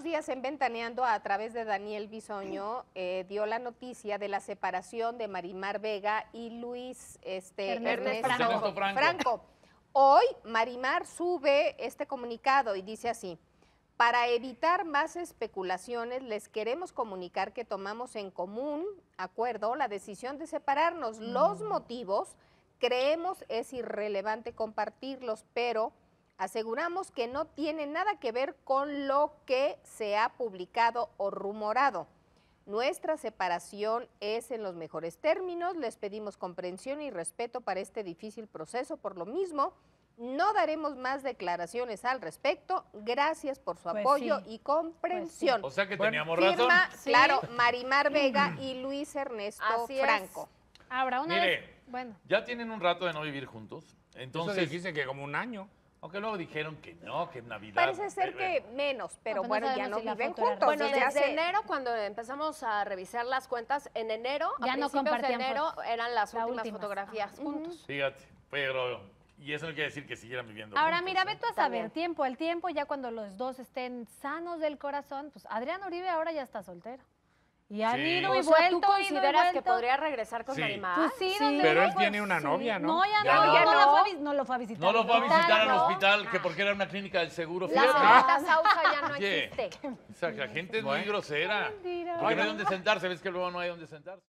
Buenos días. En Ventaneando, a través de Daniel Bisogno, dio la noticia de la separación de Marimar Vega y Luis Ernesto Franco. Hoy Marimar sube este comunicado y dice así: para evitar más especulaciones, les queremos comunicar que tomamos en común acuerdo la decisión de separarnos. Los motivos creemos es irrelevante compartirlos, pero aseguramos que no tiene nada que ver con lo que se ha publicado o rumorado. Nuestra separación es en los mejores términos, les pedimos comprensión y respeto para este difícil proceso. Por lo mismo, no daremos más declaraciones al respecto. Gracias por su apoyo y comprensión. O sea que teníamos razón. Sí. Claro, Marimar Vega y Luis Ernesto Franco. Habrá una ya tienen un rato de no vivir juntos. Entonces dicen que como un año. Aunque luego dijeron que no, que en Navidad... Parece ser que menos, pero bueno, ya no viven juntos. Bueno, desde enero, cuando empezamos a revisar las cuentas, en enero, a principios de enero, eran las últimas fotografías juntos. Fíjate, pero... Y eso no quiere decir que siguieran viviendo juntos. Mira, vete a saber, el tiempo, ya cuando los dos estén sanos del corazón, pues Adrián Uribe ahora ya está soltero. Y han ido y vuelto. ¿Tú consideras que podría regresar con Marimar? Pues sí. Pero él tiene una novia, ¿no? No, ya no lo fue a visitar. No lo fue a visitar al hospital, que porque era una clínica del seguro. La señorita Sausa ya no existe. O sea, que la gente es muy grosera. Porque no hay donde sentarse, ves que luego no hay donde sentarse.